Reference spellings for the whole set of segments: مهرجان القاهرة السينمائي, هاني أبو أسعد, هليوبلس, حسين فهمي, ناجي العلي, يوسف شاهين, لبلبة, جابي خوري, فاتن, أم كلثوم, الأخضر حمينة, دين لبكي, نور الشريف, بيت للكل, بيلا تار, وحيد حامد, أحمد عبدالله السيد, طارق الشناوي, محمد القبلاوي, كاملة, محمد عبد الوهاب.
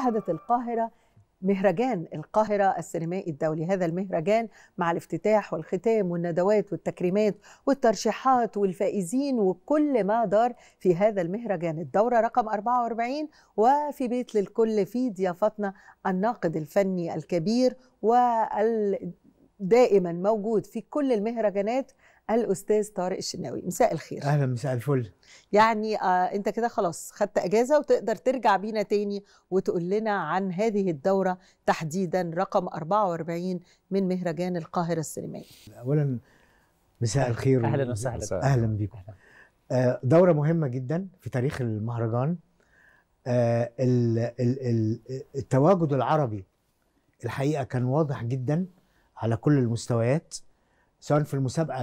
شهدت القاهرة مهرجان القاهرة السينمائي الدولي. هذا المهرجان مع الافتتاح والختام والندوات والتكريمات والترشيحات والفائزين وكل ما دار في هذا المهرجان، الدورة رقم 44 وفي بيت للكل، في ضيافتنا الناقد الفني الكبير ودائما موجود في كل المهرجانات الأستاذ طارق الشناوي. مساء الخير. أهلا، مساء الفل. يعني أنت كده خلاص خدت أجازة وتقدر ترجع بينا تاني وتقول لنا عن هذه الدورة تحديدا رقم 44 من مهرجان القاهرة السينمائي. أولا مساء الخير. أهلا وسهلا. أهلا بكم. دورة مهمة جدا في تاريخ المهرجان. التواجد العربي الحقيقة كان واضح جدا على كل المستويات، سواء في المسابقة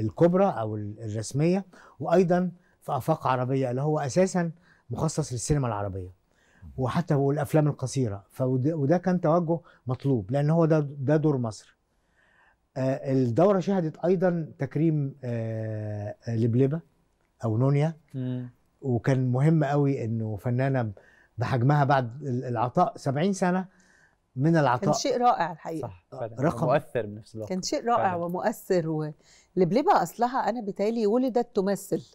الكبرى أو الرسمية، وأيضا في آفاق عربية اللي هو أساسا مخصص للسينما العربية وحتى والأفلام القصيرة. وده كان توجه مطلوب لأن هو ده دور مصر. الدورة شهدت أيضا تكريم لبلبة أو نونيا، وكان مهم قوي أنه فنانة بحجمها بعد العطاء 70 سنة من العطاء، كان شيء رائع الحقيقه. صح، رقم مؤثر بنفس الوقت، كان شيء رائع فعلا. ومؤثر. ولبلبة اصلها انا بتالي ولدت تمثل،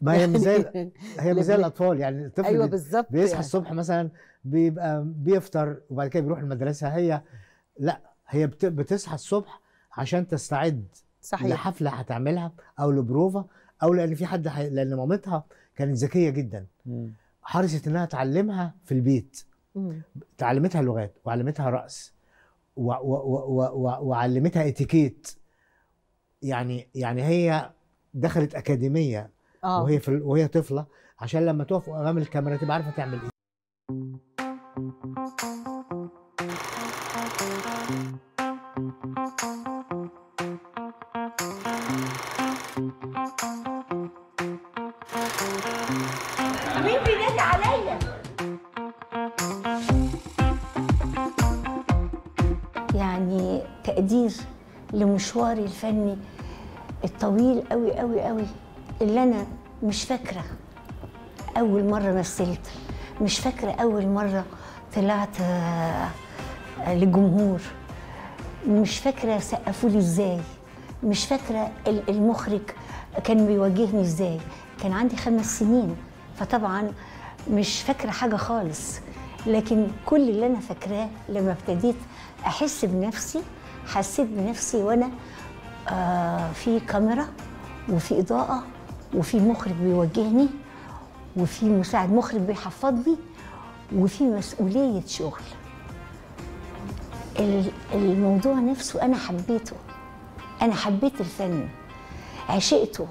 ما هي مزال هي مزال الاطفال، يعني الطفل أيوة بالظبط، بيصحى يعني الصبح مثلا بيبقى بيفطر وبعد كده بيروح المدرسه. هي لا، هي بتصحى الصبح عشان تستعد صحيح لحفله هتعملها او لبروفا او لان في حد لان مامتها كانت ذكيه جدا، حرصت انها تعلمها في البيت. تعلمتها لغات وعلمتها رقص وعلمتها اتيكيت، يعني هي دخلت اكاديميه وهي طفله عشان لما تقف امام الكاميرا تبقى عارفه تعمل ايه. مشواري الفني الطويل قوي قوي قوي اللي انا مش فاكره اول مره مثلت، مش فاكره اول مره طلعت للجمهور، مش فاكره سقفوا لي ازاي، مش فاكره المخرج كان بيواجهني ازاي. كان عندي 5 سنين، فطبعا مش فاكره حاجه خالص، لكن كل اللي انا فاكراه لما ابتديت احس بنفسي، حسيت بنفسي وانا في كاميرا وفي اضاءه وفي مخرج بيوجهني وفي مساعد مخرج بيحفظني وفي مسؤوليه شغل. الموضوع نفسه انا حبيته، انا حبيت الفن، عشقته،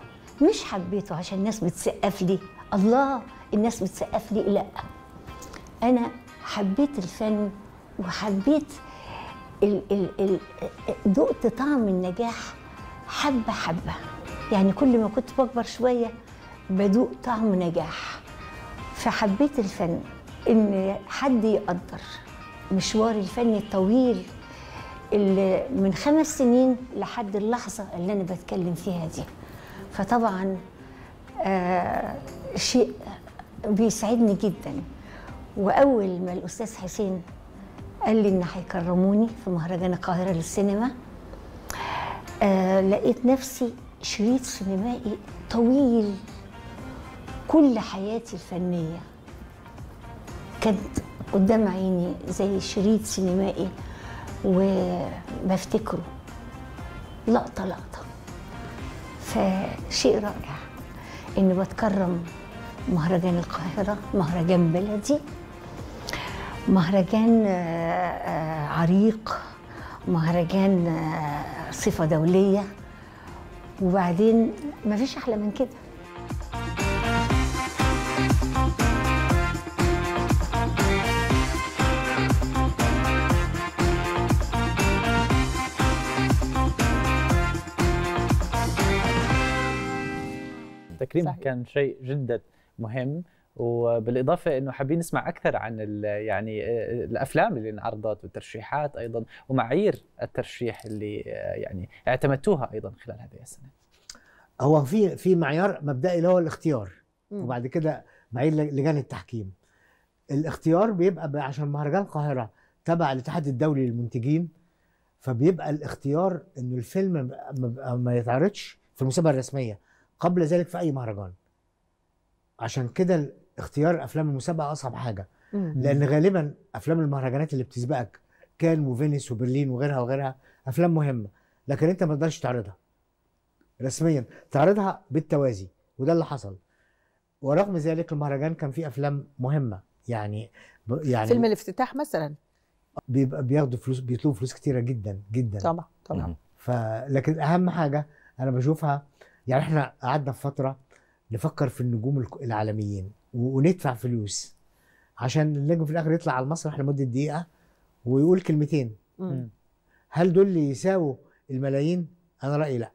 مش حبيته عشان الناس بتسقف لي، الله الناس بتسقف لي، لا، انا حبيت الفن وحبيت ذقت طعم النجاح حبه حبه. يعني كل ما كنت بكبر شويه بدوق طعم نجاح، فحبيت الفن، ان حد يقدر مشواري الفني الطويل اللي من 5 سنين لحد اللحظه اللي انا بتكلم فيها دي. فطبعا شيء بيسعدني جدا. واول ما الاستاذ حسين قال لي إن هيكرموني في مهرجان القاهرة للسينما، لقيت نفسي شريط سينمائي طويل كل حياتي الفنية كانت قدام عيني زي شريط سينمائي، وبفتكره لقطة لقطة. فشيء رائع إني بتكرم مهرجان القاهرة، مهرجان بلدي، مهرجان عريق، مهرجان صفة دولية، وبعدين مفيش أحلى من كده. التكريم كان شيء جدا مهم، وبالاضافه انه حابين نسمع اكثر عن يعني الافلام اللي انعرضت والترشيحات ايضا ومعايير الترشيح اللي يعني اعتمدتوها ايضا خلال هذه السنه. هو في معيار مبدئي اللي هو الاختيار، وبعد كده معايير لجان التحكيم. الاختيار بيبقى عشان مهرجان القاهرة تبع الاتحاد الدولي للمنتجين، فبيبقى الاختيار انه الفيلم ما يتعرضش في المسابقة الرسمية قبل ذلك في اي مهرجان. عشان كده اختيار افلام المسابقة اصعب حاجة، لان غالبا افلام المهرجانات اللي بتسبقك كان وفينيس وبرلين وغيرها وغيرها افلام مهمة، لكن انت ما تقدرش تعرضها رسميا، تعرضها بالتوازي، وده اللي حصل. ورغم ذلك المهرجان كان فيه افلام مهمة، يعني فيلم الافتتاح مثلا بيبقى بياخدوا فلوس، بيطلبوا فلوس كتيرة جدا جدا طبعا. لكن اهم حاجة انا بشوفها، يعني احنا قعدنا في فترة نفكر في النجوم العالميين وندفع فلوس عشان النجم في الاخر يطلع على المسرح لمدة دقيقة ويقول كلمتين. هل دول اللي يساووا الملايين؟ انا رأيي لا.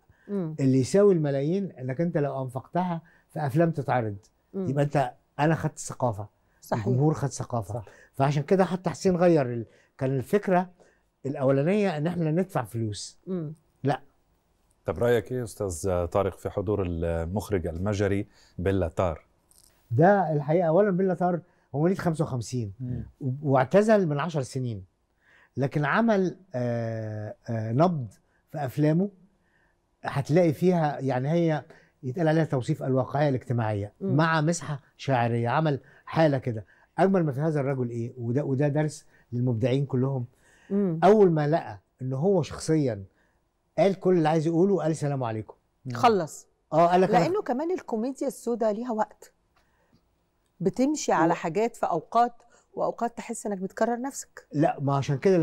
اللي يساوي الملايين انك انت لو انفقتها في افلام تتعرض، يبقى انت انا خدت ثقافه، الجمهور خد ثقافه، صح. فعشان كده حتى حسين غير كان الفكره الاولانيه ان احنا ندفع فلوس. لا. طب رايك ايه استاذ طارق في حضور المخرج المجري بيلا تار؟ ده الحقيقه اولا بيلا تار هو مواليد 55 واعتزل من 10 سنين، لكن عمل نبض في افلامه هتلاقي فيها، يعني هي يتقال عليها توصيف الواقعيه الاجتماعيه مع مسحه شاعريه، عمل حاله كده. اجمل ما في هذا الرجل ايه؟ وده درس للمبدعين كلهم. اول ما لقى ان هو شخصيا قال كل اللي عايز يقوله وقال سلام عليكم، خلص. قال لك لانه كمان الكوميديا السوداء ليها وقت، بتمشي على حاجات في اوقات تحس انك بتكرر نفسك. لا، ما عشان كده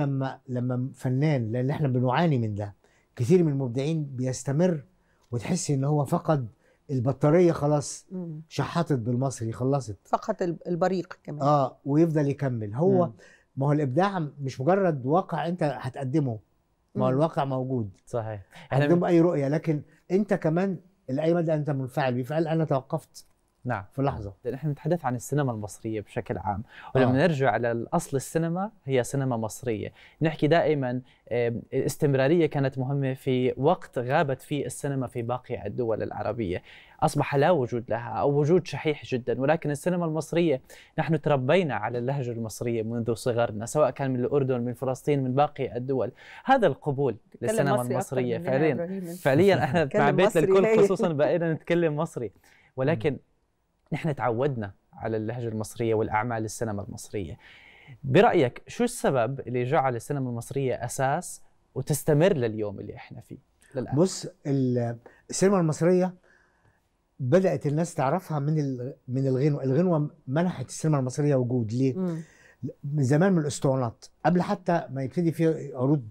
لما فنان، لان احنا بنعاني من ده كثير من المبدعين، بيستمر وتحسي ان هو فقد البطاريه، خلاص شحطت بالمصري، خلصت، فقد البريق كمان. ويفضل يكمل هو. ما هو الابداع مش مجرد واقع انت هتقدمه، ما هو الواقع موجود، صحيح، هتقدم اي رؤيه، لكن انت كمان لاي مدى انت منفعل بيه. فقال انا توقفت نعم في لحظه. نحن نتحدث عن السينما المصريه بشكل عام، ولما نرجع للاصل السينما هي سينما مصريه، نحكي دائما الاستمراريه كانت مهمه في وقت غابت فيه السينما في باقي الدول العربيه، اصبح لا وجود لها او وجود شحيح جدا، ولكن السينما المصريه نحن تربينا على اللهجه المصريه منذ صغرنا، سواء كان من الاردن، من فلسطين، من باقي الدول. هذا القبول للسينما المصريه فعليا احنا مع بيت للكل خصوصا بقينا نتكلم مصري، ولكن نحن تعودنا على اللهجة المصرية والأعمال السينما المصرية. برأيك شو السبب اللي جعل السينما المصرية أساس وتستمر لليوم اللي احنا فيه للآن؟ بص، السينما المصرية بدأت الناس تعرفها من الغنوة. الغنوة منحت السينما المصرية وجود. ليه؟ من زمان، من الأسطوانات، قبل حتى ما يبتدي في عروض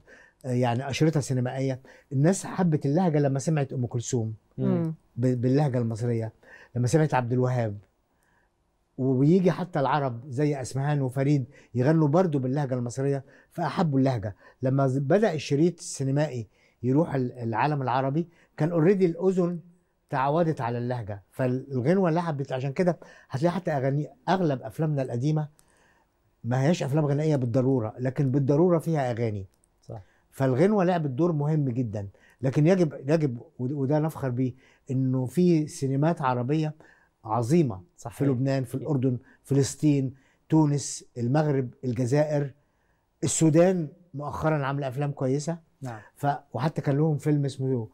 يعني أشرطة سينمائية، الناس حبت اللهجة لما سمعت أم كلثوم باللهجة المصرية، لما سمعت عبد الوهاب، وبيجي حتى العرب زي أسمهان وفريد يغنوا برضو باللهجة المصرية، فأحبوا اللهجة. لما بدأ الشريط السينمائي يروح العالم العربي، كان اوريدي الأذن تعودت على اللهجة، فالغنوة لعبت. عشان كده هتلاقي حتى أغلب أفلامنا القديمة ما هياش أفلام غنائية بالضرورة، لكن بالضرورة فيها أغاني، صح. فالغنوة لعبت دور مهم جدا، لكن يجب وده نفخر بيه، انه في سينمات عربيه عظيمه، صحيح. في لبنان، في الاردن، فلسطين، تونس، المغرب، الجزائر، السودان مؤخرا عامله افلام كويسه، نعم. وحتى كان لهم فيلم اسمه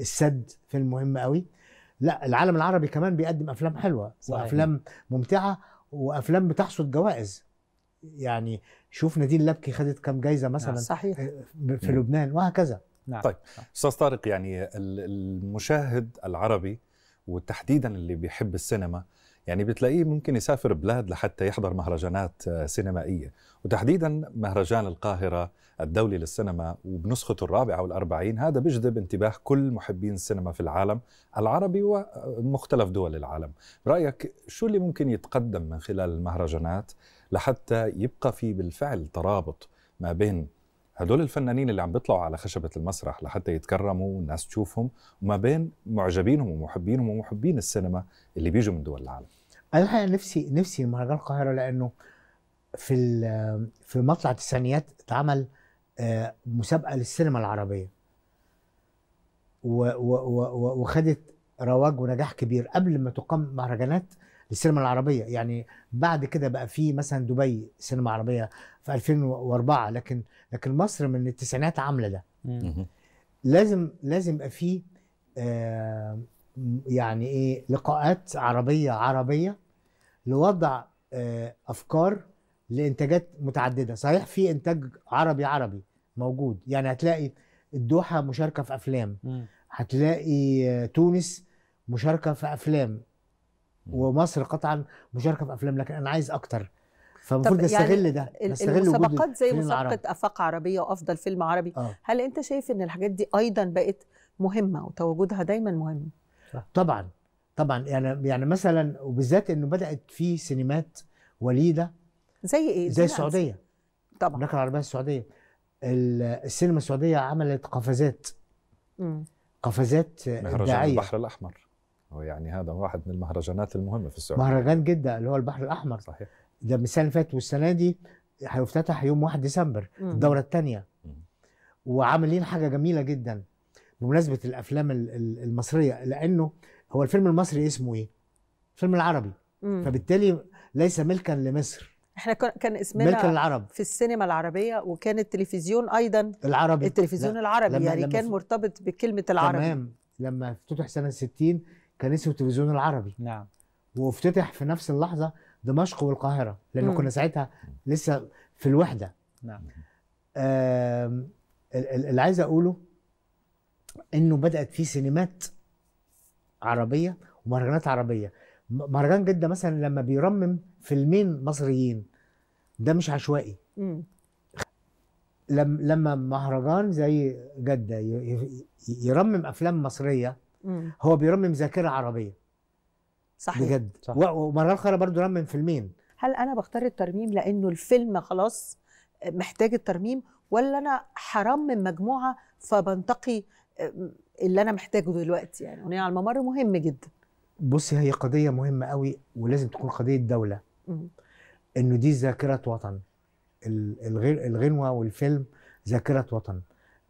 السد، فيلم مهم قوي. لا، العالم العربي كمان بيقدم افلام حلوه، صحيح. وافلام ممتعه، وافلام بتحصد جوائز. يعني شوف دين لبكي خدت كام جايزه مثلا، نعم، صحيح، في لبنان، وهكذا. نعم. طيب استاذ طارق، يعني المشاهد العربي وتحديدا اللي بيحب السينما، يعني بتلاقيه ممكن يسافر بلاد لحتى يحضر مهرجانات سينمائيه، وتحديدا مهرجان القاهره الدولي للسينما وبنسخته الرابعه والأربعين، هذا بيجذب انتباه كل محبين السينما في العالم العربي ومختلف دول العالم. برايك شو اللي ممكن يتقدم من خلال المهرجانات لحتى يبقى في بالفعل ترابط ما بين هدول الفنانين اللي عم بيطلعوا على خشبة المسرح لحتى يتكرموا والناس تشوفهم، وما بين معجبينهم ومحبينهم ومحبين السينما اللي بيجوا من دول العالم؟ انا الحقيقة نفسي مهرجان القاهرة، لانه في مطلع التسعينيات اتعمل مسابقة للسينما العربية، وخدت رواج ونجاح كبير قبل ما تقام مهرجانات للسينما العربيه. يعني بعد كده بقى في مثلا دبي سينما عربيه في 2004، لكن مصر من التسعينات عامله ده. لازم يبقى في يعني ايه لقاءات عربيه لوضع افكار لانتاجات متعدده. صحيح في انتاج عربي موجود، يعني هتلاقي الدوحه مشاركه في افلام، هتلاقي تونس مشاركه في افلام، ومصر قطعا مشاركه في افلام، لكن انا عايز اكتر. فالمفروض نستغل ده، المسابقات زي مسابقه افاق عربيه وافضل فيلم عربي. هل انت شايف ان الحاجات دي ايضا بقت مهمه وتواجدها دايما مهم؟ طبعا يعني مثلا، وبالذات انه بدات في سينمات وليده زي ايه؟ زي السعوديه طبعا، المملكه العربيه السعوديه. السينما السعوديه عملت قفزات مهرجان البحر الاحمر، ويعني هذا واحد من المهرجانات المهمه في السعوديه. مهرجان جدة اللي هو البحر الاحمر، صحيح، ده من السنه اللي فاتت، والسنه دي هيفتتح يوم 1 ديسمبر الدوره الثانيه، وعاملين حاجه جميله جدا بمناسبه الافلام المصريه، لانه هو الفيلم المصري اسمه ايه؟ الفيلم العربي، فبالتالي ليس ملكا لمصر. احنا كان اسمنا في السينما العربيه، وكان التلفزيون ايضا العربي، التلفزيون العربي يعني كان مرتبط بكلمه العربي. تمام، لما افتتح سنه 60 كان اسمه التلفزيون العربي. نعم، وافتتح في نفس اللحظه دمشق والقاهره، لانه كنا ساعتها لسه في الوحده. نعم. اللي عايز اقوله انه بدات في سينمات عربيه ومهرجانات عربيه. مهرجان جده مثلا لما بيرمم فيلمين مصريين، ده مش عشوائي. لما مهرجان زي جده يرمم افلام مصريه، هو بيرمم ذاكره عربيه. صحيح، بجد. ومهرجان القاهره برضه رمم فيلمين. هل انا بختار الترميم لانه الفيلم خلاص محتاج الترميم، ولا انا هرمم مجموعه فبنتقي اللي انا محتاجه دلوقتي؟ يعني هنا على الممر مهم جدا. بصي، هي قضيه مهمه قوي، ولازم تكون قضيه دوله، انه دي ذاكره وطن. الغنوه والفيلم ذاكره وطن.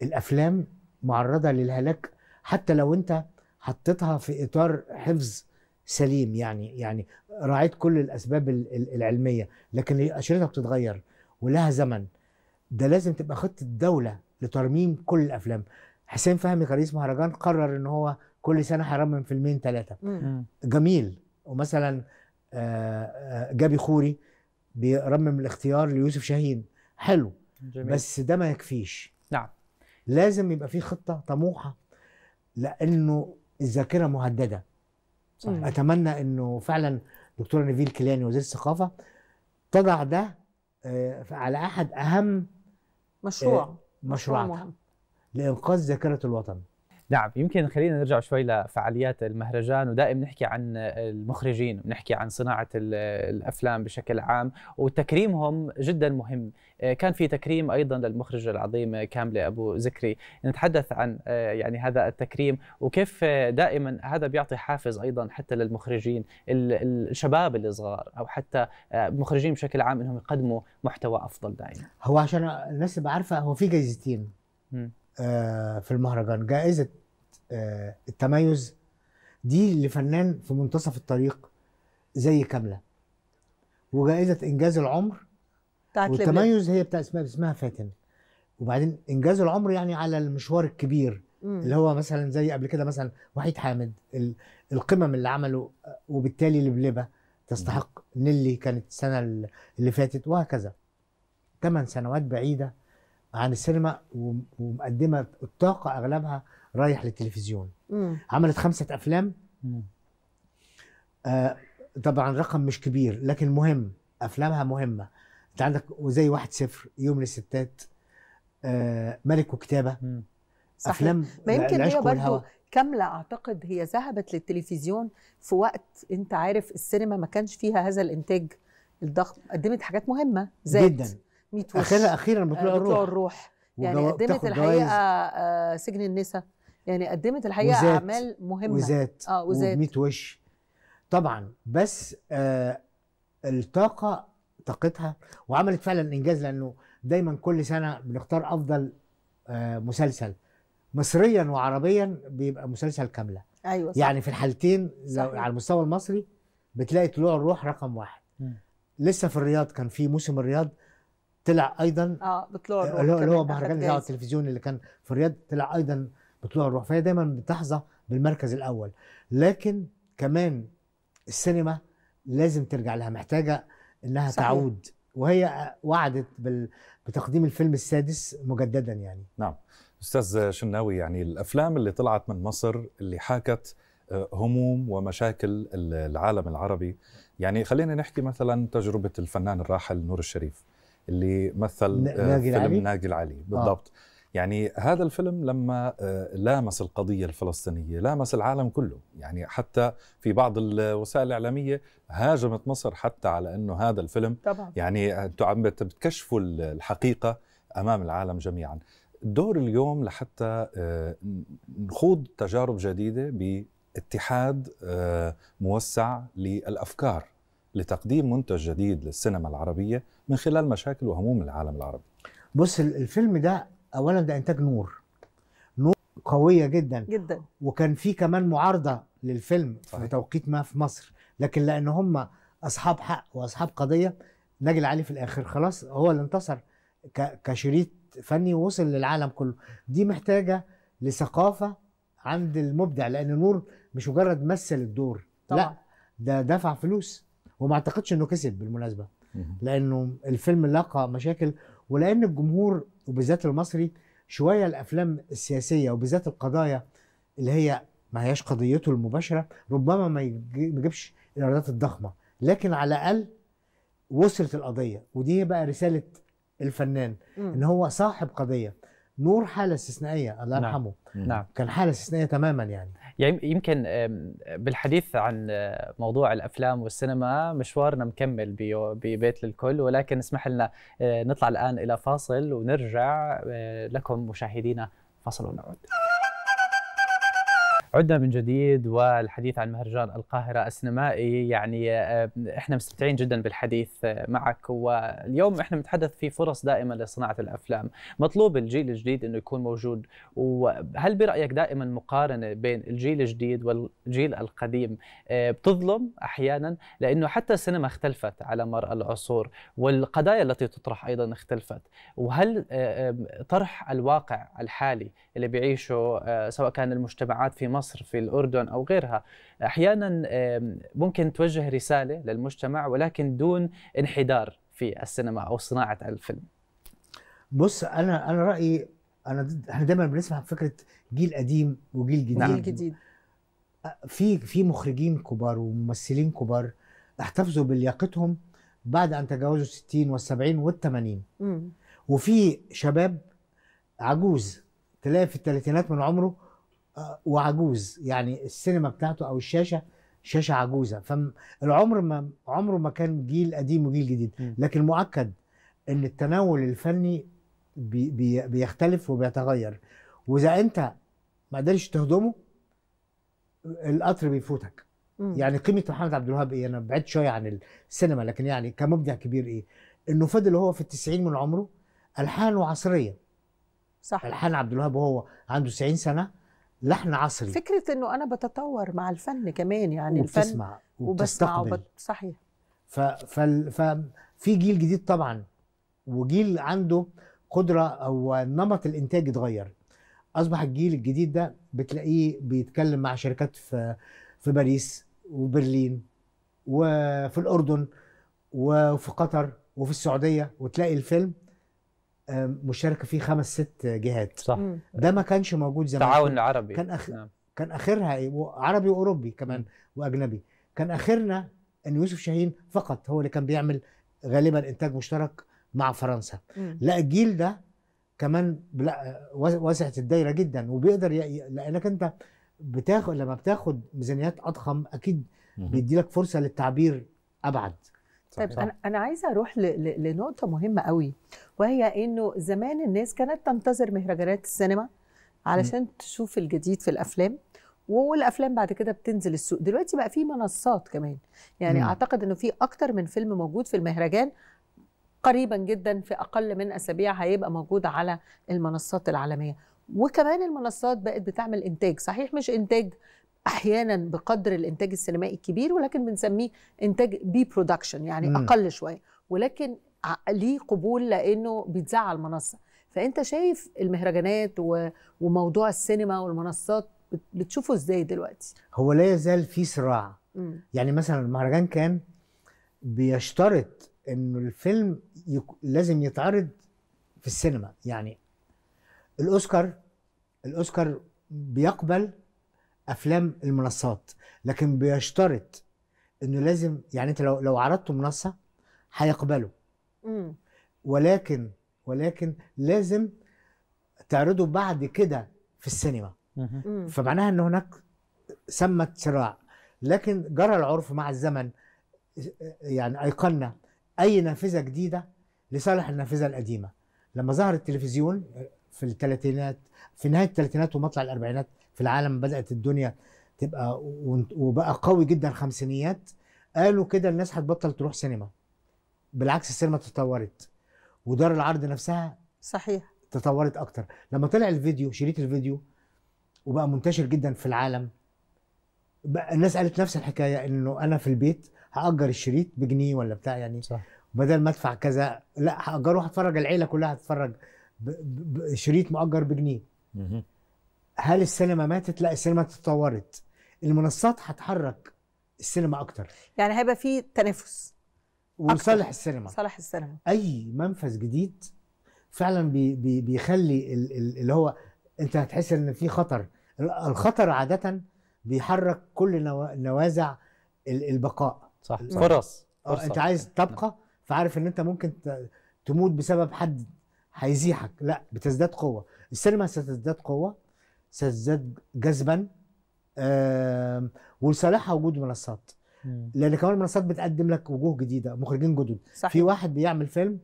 الافلام معرضه للهلاك حتى لو انت حطيتها في اطار حفظ سليم، يعني راعيت كل الاسباب العلميه، لكن اشرتها بتتغير ولها زمن. ده لازم تبقى خطه دوله لترميم كل الافلام. حسين فهمي رئيس مهرجان قرر ان هو كل سنه هيرمم فيلمين 3. جميل. ومثلا جابي خوري بيرمم الاختيار ليوسف شاهين، حلو جميل. بس ده ما يكفيش. نعم، لازم يبقى في خطه طموحه، لانه الذاكره مهدده. صحيح. اتمنى انه فعلا دكتوره نفيل كيلاني وزير الثقافه تضع ده على احد اهم مشروعاتها لإنقاذ ذاكرة الوطن. نعم، يمكن خلينا نرجع شوي لفعاليات المهرجان. ودائما بنحكي عن المخرجين، بنحكي عن صناعة الأفلام بشكل عام، وتكريمهم جدا مهم. كان في تكريم أيضا للمخرجة العظيمة كاملة أبو ذكري. نتحدث عن يعني هذا التكريم، وكيف دائما هذا بيعطي حافز أيضا حتى للمخرجين الشباب الصغار، أو حتى المخرجين بشكل عام، أنهم يقدموا محتوى أفضل دائما. هو عشان الناس تبقى عارفة، هو في جايزتين في المهرجان. جائزة التميز دي لفنان في منتصف الطريق زي كاملة، وجائزة إنجاز العمر. والتميز هي بتاع اسمها فاتن. وبعدين إنجاز العمر يعني على المشوار الكبير، اللي هو مثلا زي قبل كده مثلا وحيد حامد، القمم اللي عمله، وبالتالي لبلبة تستحق، نيلي كانت السنة اللي فاتت، وهكذا. 8 سنوات بعيدة عن السينما، ومقدمه الطاقه اغلبها رايح للتلفزيون. عملت 5 افلام. طبعا رقم مش كبير، لكن مهم، افلامها مهمه. انت عندك وزي 1-0، يوم للستات، ملك وكتابه. صحيح. افلام ما يمكن هي برضه كامله، اعتقد هي ذهبت للتلفزيون في وقت انت عارف السينما ما كانش فيها هذا الانتاج الضخم. قدمت حاجات مهمه جدا. اخيرا بطلوع الروح، يعني قدمت الحقيقه سجن النساء، يعني قدمت الحقيقه وزات، اعمال مهمه، وزات 100 وش طبعا. بس الطاقه طاقتها، وعملت فعلا انجاز، لانه دايما كل سنه بنختار افضل مسلسل مصريا وعربيا، بيبقى مسلسل كامله. ايوه صح. يعني في الحالتين على المستوى المصري بتلاقي طلوع الروح رقم واحد. لسه في الرياض كان في موسم الرياض طلع ايضا بطلوع الروح اللي هو مهرجان الاذاعه والتلفزيون اللي كان في الرياض، طلع ايضا بطلوع الروح، فهي دايما بتحظى بالمركز الاول. لكن كمان السينما لازم ترجع لها، محتاجه انها صحيح. تعود، وهي وعدت بتقديم الفيلم السادس مجددا يعني. نعم استاذ شناوي، يعني الافلام اللي طلعت من مصر اللي حاكت هموم ومشاكل العالم العربي، يعني خلينا نحكي مثلا تجربه الفنان الراحل نور الشريف اللي مثل فيلم ناجي العلي بالضبط. يعني هذا الفيلم لما لامس القضية الفلسطينية لامس العالم كله، يعني حتى في بعض الوسائل الإعلامية هاجمت مصر حتى على أنه هذا الفيلم طبعا. يعني أنتوا عم بتكشفوا الحقيقة أمام العالم جميعا. الدور اليوم لحتى نخوض تجارب جديدة باتحاد موسع للأفكار لتقديم منتج جديد للسينما العربية من خلال مشاكل وهموم العالم العربي. بص الفيلم ده اولا ده انتاج نور قويه جدا، وكان في كمان معارضه للفيلم صحيح. في توقيت ما في مصر، لكن لان هم اصحاب حق واصحاب قضيه، ناجي العلي في الاخر خلاص هو اللي انتصر كشريط فني ووصل للعالم كله. دي محتاجه لثقافه عند المبدع، لان نور مش مجرد مثل الدور طبعا. لا ده دفع فلوس، وما اعتقدش انه كسب بالمناسبه لانه الفيلم لاقى مشاكل، ولان الجمهور وبالذات المصري شويه الافلام السياسيه وبالذات القضايا اللي هي ما هياش قضيته المباشره ربما ما يجيبش الايرادات الضخمه، لكن على الاقل وصلت القضيه. ودي بقى رساله الفنان ان هو صاحب قضيه. نور حاله استثنائيه الله يرحمه. نعم كان حاله استثنائيه تماما يعني. يمكن بالحديث عن موضوع الافلام والسينما مشوارنا مكمل ببيت للكل، ولكن اسمح لنا نطلع الان الى فاصل ونرجع لكم مشاهدينا. فاصل ونعود. عدنا من جديد والحديث عن مهرجان القاهرة السينمائي. يعني احنا مستمتعين جدا بالحديث معك، واليوم احنا بنتحدث في فرص دائما لصناعة الافلام، مطلوب الجيل الجديد انه يكون موجود، وهل برأيك دائما مقارنة بين الجيل الجديد والجيل القديم بتظلم احيانا؟ لانه حتى السينما اختلفت على مر العصور، والقضايا التي تطرح ايضا اختلفت، وهل طرح الواقع الحالي اللي بيعيشه سواء كان المجتمعات في مصر في الأردن أو غيرها أحيانا ممكن توجه رسالة للمجتمع ولكن دون انحدار في السينما أو صناعة الفيلم؟ بص أنا رأيي احنا دايما بنسمع فكرة جيل قديم وجيل جديد. نعم. جديد. في مخرجين كبار وممثلين كبار احتفظوا بلياقتهم بعد أن تجاوزوا 60 والسبعين والثمانين، وفي شباب عجوز تلاقي في الثلاثينات من عمره وعجوز، يعني السينما بتاعته او الشاشه شاشه عجوزه. فالعمر ما عمره ما كان جيل قديم وجيل جديد، لكن مؤكد ان التناول الفني بيختلف وبيتغير، واذا انت ما قدرتش تهضمه القطر بيفوتك. يعني قيمه محمد عبد الوهاب ايه؟ انا بعدت شويه عن السينما لكن يعني كمبدع كبير ايه؟ انه فضل هو في ال90 من عمره الحانه عصريه. صح. الحان عبد الوهاب وهو عنده 90 سنه لحن عصري، فكرة انه انا بتطور مع الفن كمان، يعني وبتسمع الفن وبسمع صحيح. ففي جيل جديد طبعا وجيل عنده قدرة، او نمط الانتاج اتغير. اصبح الجيل الجديد ده بتلاقيه بيتكلم مع شركات في باريس وبرلين وفي الاردن وفي قطر وفي السعودية، وتلاقي الفيلم مشاركه فيه 5-6 جهات. صح. ده ما كانش موجود زمان. تعاون عربي كان نعم. كان اخرها عربي واوروبي كمان واجنبي. كان اخرنا ان يوسف شاهين فقط هو اللي كان بيعمل غالبا انتاج مشترك مع فرنسا. لا الجيل ده كمان وسعت الدايره جدا وبيقدر لانك انت بتاخد لما بتاخد ميزانيات اضخم اكيد بيدي لك فرصه للتعبير ابعد. طيب أنا عايزة أروح لنقطة مهمة قوي، وهي إنه زمان الناس كانت تنتظر مهرجانات السينما علشان تشوف الجديد في الأفلام، والأفلام بعد كده بتنزل السوق. دلوقتي بقى في منصات كمان، يعني أعتقد إنه في أكتر من فيلم موجود في المهرجان قريبا جدا في أقل من أسابيع هيبقى موجود على المنصات العالمية، وكمان المنصات بقت بتعمل إنتاج صحيح مش إنتاج احيانا بقدر الانتاج السينمائي الكبير، ولكن بنسميه انتاج بي برودكشن، يعني اقل شويه، ولكن ليه قبول لانه بيتذاع على المنصه. فانت شايف المهرجانات وموضوع السينما والمنصات بتشوفه ازاي دلوقتي؟ هو لا يزال في صراع. يعني مثلا المهرجان كان بيشترط انه الفيلم لازم يتعرض في السينما. يعني الاوسكار بيقبل افلام المنصات، لكن بيشترط انه لازم، يعني انت لو عرضته منصه هيقبله، ولكن لازم تعرضه بعد كده في السينما. فمعناها ان هناك سمت صراع، لكن جرى العرف مع الزمن، يعني ايقنا اي نافذه جديده لصالح النافذه القديمه. لما ظهر التلفزيون في الثلاثينات، في نهايه الثلاثينات ومطلع الاربعينات في العالم، بدات الدنيا تبقى وبقى قوي جدا. الخمسينيات قالوا كده الناس هتبطل تروح سينما، بالعكس السينما تطورت ودار العرض نفسها صحيح تطورت اكتر. لما طلع الفيديو، شريط الفيديو، وبقى منتشر جدا في العالم، بقى الناس قالت نفس الحكايه، انه انا في البيت هاجر الشريط بجنيه ولا بتاع، يعني صح، بدل ما ادفع كذا لا هاجره، هتفرج، العيله كلها هتتفرج، شريط مؤجر بجنيه. هل السينما ماتت؟ لا، السينما تطورت، المنصات هتحرك السينما اكتر، يعني هيبقى في تنافس وصالح السينما. صالح السينما اي منفذ جديد فعلا بيخلي اللي هو انت هتحس ان في خطر. الخطر عاده بيحرك كل نوازع البقاء، صح، فرص. انت عايز تبقى، فعارف ان انت ممكن تموت بسبب حد هيزيحك، لا، بتزداد قوه. السينما ستزداد قوه، ستزداد جذبا، ولصالحها وجود منصات، لان كمان المنصات بتقدم لك وجوه جديده، مخرجين جدد. في واحد بيعمل فيلم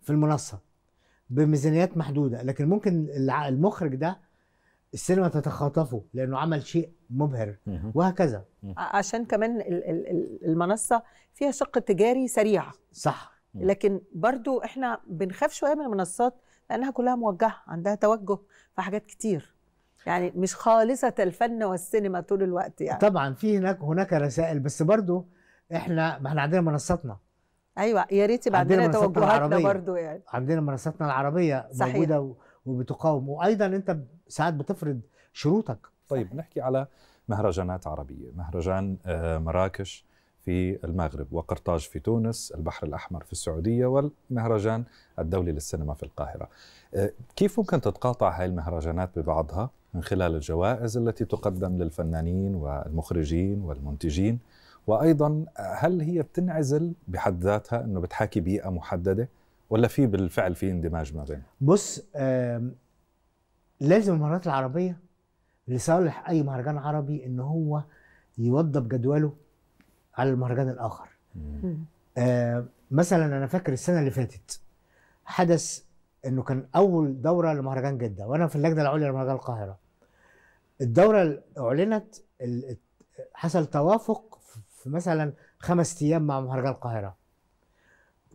في المنصه بميزانيات محدوده، لكن ممكن المخرج ده السينما تتخاطفه لانه عمل شيء مبهر، وهكذا. عشان كمان المنصه فيها شق تجاري سريع، صح، لكن برضو احنا بنخاف شويه من المنصات لانها كلها موجهه، عندها توجه في حاجات كتير، يعني مش خالصه الفن والسينما طول الوقت. يعني طبعا في هناك رسائل، بس برضو ما احنا عندنا منصاتنا. ايوه، يا ريت يبقى عندنا توجهاتنا برضو، يعني عندنا منصاتنا العربيه، صحيح، موجوده وبتقاوم، وايضا انت ساعات بتفرض شروطك. طيب، صحيح. نحكي على مهرجانات عربيه، مهرجان مراكش في المغرب، وقرطاج في تونس، البحر الأحمر في السعودية، والمهرجان الدولي للسينما في القاهرة. كيف ممكن تتقاطع هاي المهرجانات ببعضها من خلال الجوائز التي تقدم للفنانين والمخرجين والمنتجين؟ وأيضا هل هي بتنعزل بحد ذاتها أنه بتحاكي بيئة محددة، ولا في بالفعل في اندماج ما بينها؟ بص، لازم المهرجانات العربية لصالح أي مهرجان عربي أنه هو يوضب جدوله على المهرجان الآخر. مثلا أنا فاكر السنة اللي فاتت حدث أنه كان أول دورة لمهرجان جدة، وأنا في اللجنة العليا لمهرجان القاهرة. الدورة أعلنت، حصل توافق في مثلا 5 أيام مع مهرجان القاهرة.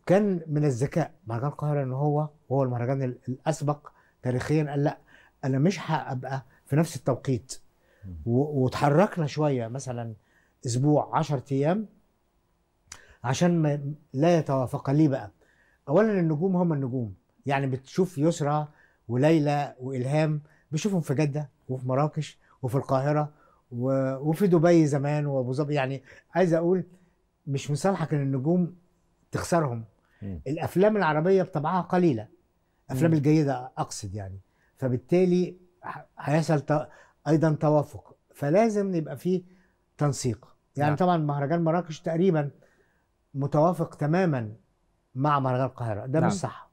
كان من الذكاء مهرجان القاهرة أنه هو المهرجان الأسبق تاريخيا، قال لا، أنا مش هبقى في نفس التوقيت، وتحركنا شوية، مثلا اسبوع، 10 أيام، عشان لا يتوافق. ليه بقى؟ اولا النجوم هم النجوم، يعني بتشوف يسرى وليلى والهام، بشوفهم في جده وفي مراكش وفي القاهره وفي دبي زمان وابو ظبي. يعني عايز اقول مش من صالحك ان النجوم تخسرهم. الافلام العربيه بطبعها قليله، الافلام الجيده اقصد، يعني فبالتالي هيحصل ايضا توافق، فلازم يبقى فيه تنسيق. يعني طبعا مهرجان مراكش تقريبا متوافق تماما مع مهرجان القاهره، ده مش صح.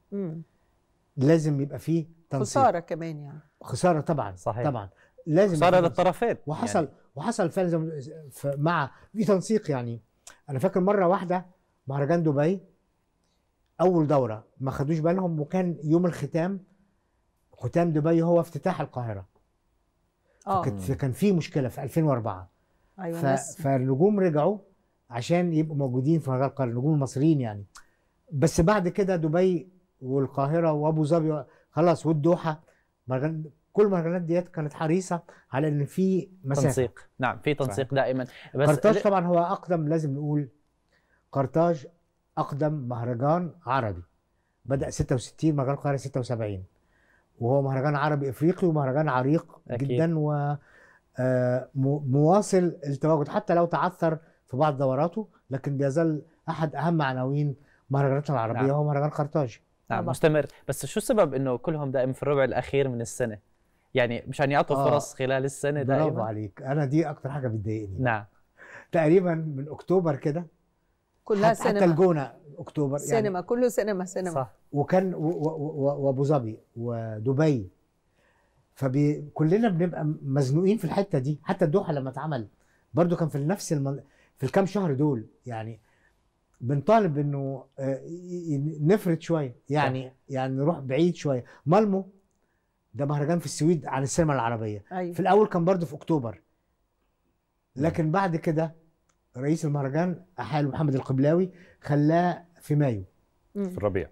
لازم يبقى فيه تنسيق، خساره كمان، يعني خساره طبعا، صحيح، طبعا لازم خساره للطرفين. وحصل يعني. وحصل فعلا مع في تنسيق. يعني انا فاكر مره واحده مهرجان دبي اول دوره ما خدوش بالهم، وكان يوم الختام، ختام دبي هو افتتاح القاهره، فكان في مشكله في 2004. أيوة، فالنجوم رجعوا عشان يبقوا موجودين في مهرجان القاهرة، النجوم المصريين يعني. بس بعد كده دبي والقاهرة وابو ظبي خلاص، والدوحة، مهرجان كل المهرجانات ديت كانت حريصه على ان في مسافه تنسيق. نعم في تنسيق دائما. بس قرطاج طبعا هو اقدم، لازم نقول قرطاج اقدم مهرجان عربي، بدا 66، مهرجان القاهره 76، وهو مهرجان عربي افريقي ومهرجان عريق أكيد. جدا ومواصل التواجد حتى لو تعثر في بعض دوراته، لكن بيزال احد اهم عناوين مهرجاناتنا العربيه. نعم. هو مهرجان قرطاج. نعم مستمر. بس شو السبب انه كلهم دائما في الربع الاخير من السنه؟ يعني مشان يعطوا فرص خلال السنه دائما. برافو عليك، انا دي اكتر حاجه بتضايقني. نعم تقريبا من اكتوبر كده كلها حتى سينما، حتى الجونه اكتوبر سينما يعني كله سينما صح. وكان وابو ظبي ودبي، فكلنا بنبقى مزنوقين في الحته دي. حتى الدوحه لما اتعمل برضو كان في نفس في الكام شهر دول، يعني بنطالب انه نفرد شويه، يعني نروح بعيد شويه. مالمو ده مهرجان في السويد عن السينما العربيه. أيوة. في الاول كان برضه في اكتوبر، لكن بعد كده رئيس المهرجان احاله محمد القبلاوي خلاه في مايو في الربيع.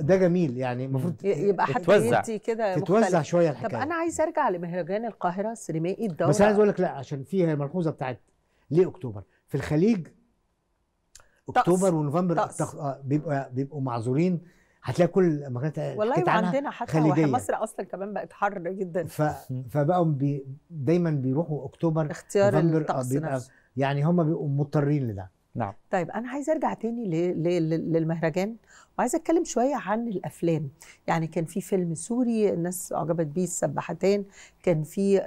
ده جميل، يعني المفروض يبقى حتى كده تتوزع شويه الحكايه. طب انا عايز ارجع لمهرجان القاهره السينمائي الدوري، بس انا عايز اقول لك لا، عشان فيها ملحوظه بتاعت ليه اكتوبر في الخليج اكتوبر ونوفمبر بيبقوا معذورين. هتلاقي كل مكانات والله، وعندنا حتى مصر اصلا كمان بقت حر جدا، فبقوا دايما بيروحوا اكتوبر اختيار الطقس نفسه، يعني هم بيبقوا مضطرين لده. نعم طيب انا عايز ارجع تاني للمهرجان، وعايز اتكلم شويه عن الافلام. يعني كان في فيلم سوري الناس اعجبت بيه، السباحتان، كان في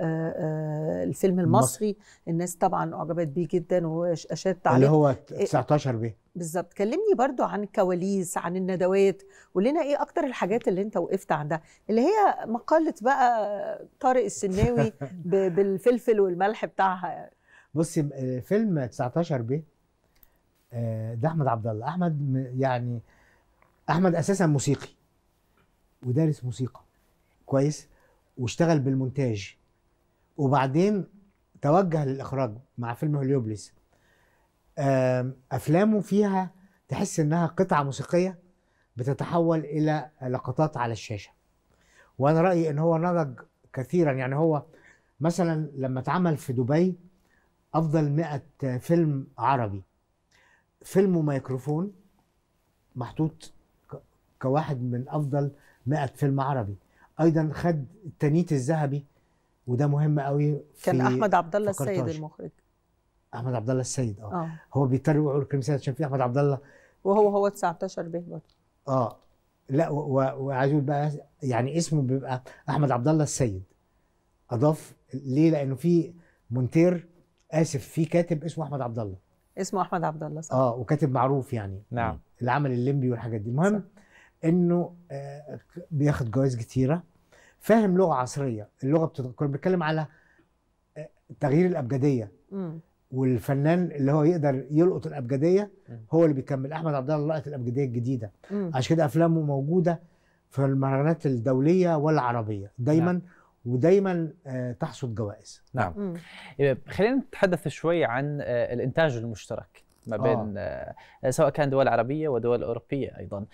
الفيلم المصري الناس طبعا اعجبت بيه جدا واشادت عليه اللي هو 19 ب بالظبط. كلمني برضو عن الكواليس، عن الندوات، ولنا ايه اكتر الحاجات اللي انت وقفت عندها، اللي هي مقاله بقى طارق الشناوي بالفلفل والملح بتاعها. بصي فيلم 19 ب ده أحمد عبدالله، أحمد أساساً موسيقي ودارس موسيقى كويس، واشتغل بالمونتاج وبعدين توجه للإخراج مع فيلم هليوبلس. أفلامه فيها تحس إنها قطعة موسيقية بتتحول إلى لقطات على الشاشة، وأنا رأيي إن هو نضج كثيراً. يعني هو مثلاً لما اتعمل في دبي أفضل 100 فيلم عربي، فيلمه ميكروفون محطوط كواحد من أفضل 100 فيلم عربي. أيضا خد التنيت الذهبي، وده مهم قوي. كان أحمد عبدالله السيد المخرج. أحمد عبدالله السيد هو بيترجم ويقول كلمة سيد عشان في أحمد عبدالله، وهو 19 به برضه. لا وعايز اقول بقى يعني اسمه بيبقى أحمد عبدالله السيد، أضاف ليه؟ لأنه في مونتير، آسف، في كاتب اسمه أحمد عبدالله، صح. وكاتب معروف يعني. نعم. العمل الليمبي والحاجات دي. المهم انه بياخد جوائز كتيره، فاهم لغه عصريه. اللغه كنا بنتكلم على تغيير الابجديه، والفنان اللي هو يقدر يلقط الابجديه هو اللي بيكمل. احمد عبد الله لقط الابجديه الجديده، عشان كده افلامه موجوده في المهرجانات الدوليه والعربيه دايما. نعم. ودايما تحصد جوائز. نعم. خلينا نتحدث شوي عن الانتاج المشترك ما بين سواء كان دول عربيه ودول اوروبيه ايضا.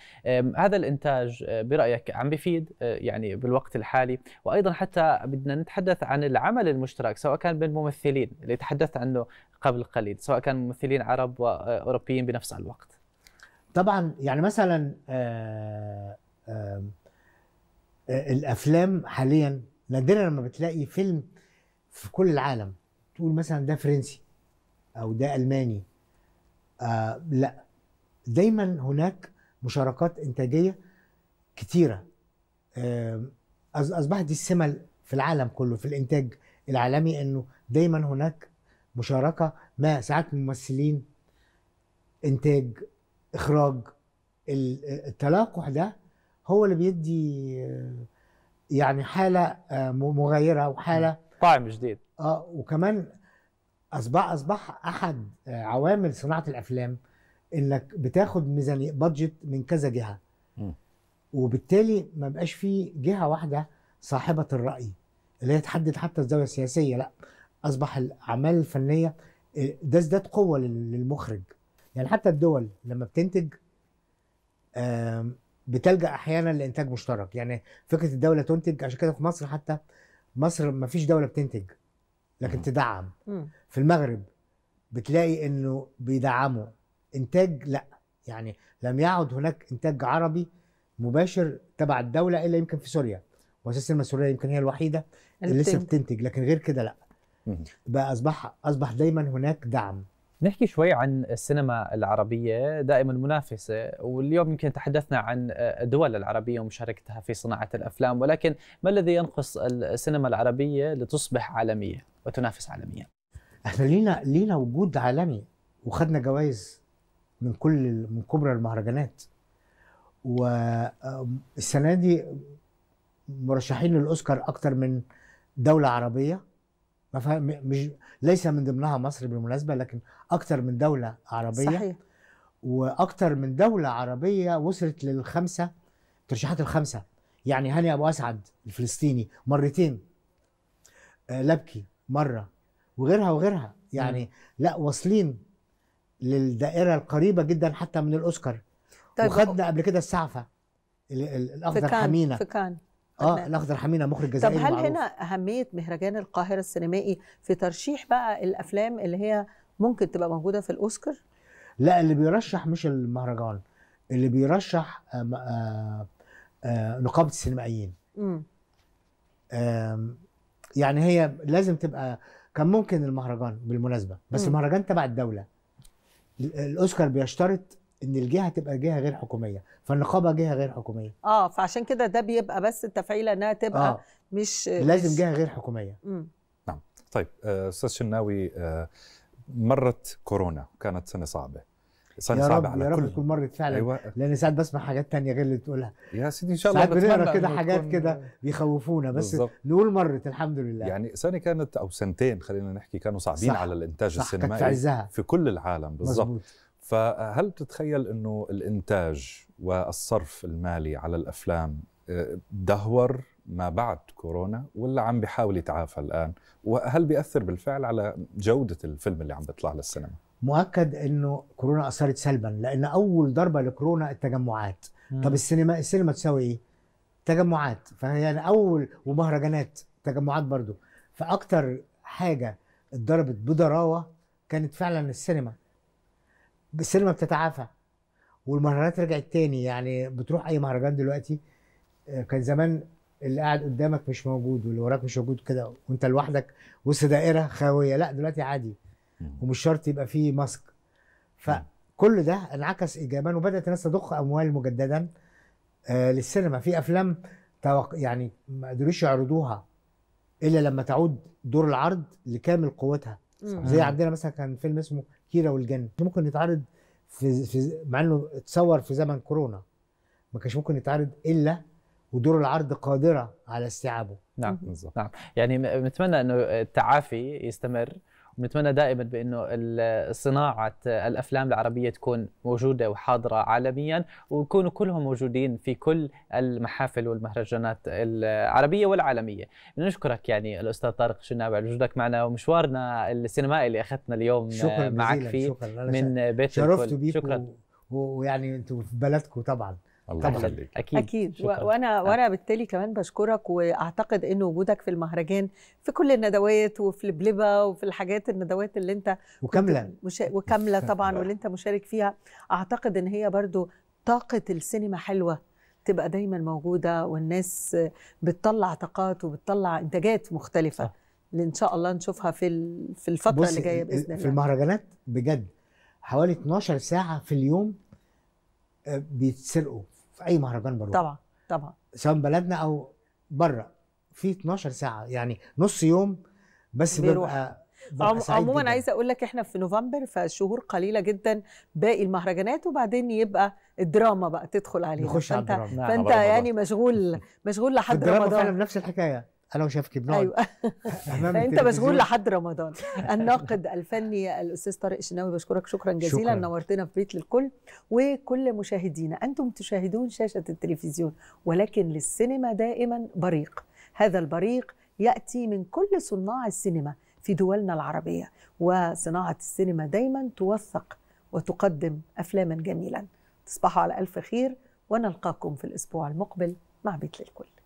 هذا الانتاج برايك عم بيفيد يعني بالوقت الحالي؟ وايضا حتى بدنا نتحدث عن العمل المشترك سواء كان بين الممثلين اللي تحدثت عنه قبل قليل، سواء كان ممثلين عرب واوروبيين بنفس الوقت. طبعا يعني مثلا الافلام حاليا نادرا لما بتلاقي فيلم في كل العالم تقول مثلا ده فرنسي او ده الماني. لا، دايما هناك مشاركات انتاجيه كتيره. اصبحت دي السمه في العالم كله في الانتاج العالمي، انه دايما هناك مشاركه، ما ساعات ممثلين، انتاج، اخراج. التلاقح ده هو اللي بيدي يعني حالة مغايرة وحالة طعم جديد. وكمان أصبح أحد عوامل صناعة الأفلام إنك بتاخد ميزانية بادجت من كذا جهة، وبالتالي ما بقاش في جهة واحدة صاحبة الرأي اللي هي تحدد حتى الزاوية السياسية. لا، أصبح الأعمال الفنية ده ازداد قوة للمخرج. يعني حتى الدول لما بتنتج بتلجأ احيانا لانتاج مشترك، يعني فكره الدوله تنتج. عشان كده في مصر، حتى مصر ما فيش دوله بتنتج لكن تدعم. في المغرب بتلاقي انه بيدعموا انتاج، لا يعني لم يعد هناك انتاج عربي مباشر تبع الدوله الا يمكن في سوريا، واساسا سوريا يمكن هي الوحيده اللي لسه بتنتج، لكن غير كده لا. بقى اصبح دايما هناك دعم. نحكي شوي عن السينما العربية دائما منافسة، واليوم يمكن تحدثنا عن الدول العربية ومشاركتها في صناعة الأفلام، ولكن ما الذي ينقص السينما العربية لتصبح عالمية وتنافس عالميا؟ احنا لينا وجود عالمي، وخدنا جوائز من كبرى المهرجانات، والسنة دي مرشحين للأوسكار أكتر من دولة عربية، مش ليس من ضمنها مصر بالمناسبة، لكن أكتر من دولة عربية. صحيح. وأكتر من دولة عربية وصلت للخمسة ترشيحات، الخمسة يعني هاني أبو أسعد الفلسطيني مرتين، لبكي مرة، وغيرها يعني لا، واصلين للدائرة القريبة جدا حتى من الأوسكار. طيب، وخدنا قبل كده السعفة الأخضر حمينة فكان. الأخضر حمينة مخرج جزائري. طب هل معروف هنا أهمية مهرجان القاهرة السينمائي في ترشيح بقى الأفلام اللي هي ممكن تبقى موجودة في الأوسكار؟ لا، اللي بيرشح مش المهرجان، اللي بيرشح نقابة السينمائيين. يعني هي لازم تبقى، كان ممكن المهرجان بالمناسبة، بس المهرجان تبع الدولة. الأوسكار بيشترط ان الجهه تبقى جهه غير حكوميه، فالنقابه جهه غير حكوميه. فعشان كده ده بيبقى بس التفعيله انها تبقى مش لازم جهه غير حكوميه. نعم. طيب استاذ شناوي، مرت كورونا، كانت سنه صعبه على كل. يا رب تكون مرت فعلا. أيوة. لان ساعات بسمع حاجات ثانيه غير اللي بتقولها يا سيدي. ان شاء الله بنقرا كده حاجات كده بيخوفونا، بس بالزبط. نقول مرت الحمد لله. يعني سنه كانت او سنتين خلينا نحكي كانوا صعبين، صح، على الانتاج السينمائي في كل العالم. بالظبط. فهل بتتخيل أنه الإنتاج والصرف المالي على الأفلام دهور ما بعد كورونا، ولا عم بيحاول يتعافى الآن؟ وهل بيأثر بالفعل على جودة الفيلم اللي عم بيطلع للسينما؟ مؤكد أنه كورونا أثرت سلباً، لأن أول ضربة لكورونا التجمعات. طب السينما تساوي إيه؟ تجمعات. فهي أول، ومهرجانات تجمعات برضو. فأكتر حاجة اتضربت بضراوة كانت فعلاً السينما. السينما بتتعافى، والمهرجانات رجعت تاني. يعني بتروح اي مهرجان دلوقتي، كان زمان اللي قاعد قدامك مش موجود واللي وراك مش موجود كده، وانت لوحدك وسط دائره خاويه. لا دلوقتي عادي، ومش شرط يبقى فيه ماسك. فكل ده انعكس ايجابا، وبدات الناس تضخ اموال مجددا للسينما. في افلام يعني ما قدروش يعرضوها الا لما تعود دور العرض لكامل قوتها. زي عندنا مثلا كان فيلم اسمه كيرة والجن، ممكن يتعرض في مع انه اتصور في زمن كورونا، ما كانش ممكن يتعرض الا ودور العرض قادره على استيعابه. نعم بالظبط. نعم، يعني بنتمنى انه التعافي يستمر، ونتمنى دائما بانه صناعه الافلام العربيه تكون موجوده وحاضره عالميا، ويكونوا كلهم موجودين في كل المحافل والمهرجانات العربيه والعالميه. بنشكرك يعني الاستاذ طارق الشناوي على وجودك معنا، ومشوارنا السينمائي اللي اخذتنا اليوم معك فيه. شكرا. من بيت الكل. شكرا. ويعني انتم في بلدكم طبعا. الله يخليك. اكيد. وانا بالتالي كمان بشكرك، واعتقد ان وجودك في المهرجان في كل الندوات، وفي لبلبة، وفي الحاجات الندوات اللي انت وكاملة طبعا، واللي انت مشارك فيها، اعتقد ان هي برضو طاقة السينما حلوة تبقى دايما موجودة، والناس بتطلع طاقات وبتطلع انتاجات مختلفة. اللي ان شاء الله نشوفها في الفترة اللي جاية باذن الله. في المهرجانات بجد حوالي 12 ساعة في اليوم بيتسرقوا في اي مهرجان بره. طبعا سواء بلدنا او بره، في 12 ساعه يعني نص يوم بس بيبقى عموما. عايزه اقول لك احنا في نوفمبر، فشهور قليله جدا باقي المهرجانات، وبعدين يبقى الدراما بقى تدخل علينا. فانت يعني مشغول لحد رمضان. فعلا نفس الحكايه، انا وشافكي بنقعد. ايوه. انت مشغول لحد رمضان. الناقد الفني الاستاذ طارق الشناوي، بشكرك شكرا جزيلا. شكرا. نورتنا في بيت للكل. وكل مشاهدينا، انتم تشاهدون شاشه التلفزيون، ولكن للسينما دائما بريق. هذا البريق ياتي من كل صناع السينما في دولنا العربيه، وصناعه السينما دائما توثق وتقدم افلاما جميلا. تصبحوا على الف خير، ونلقاكم في الأسبوع المقبل مع بيت للكل.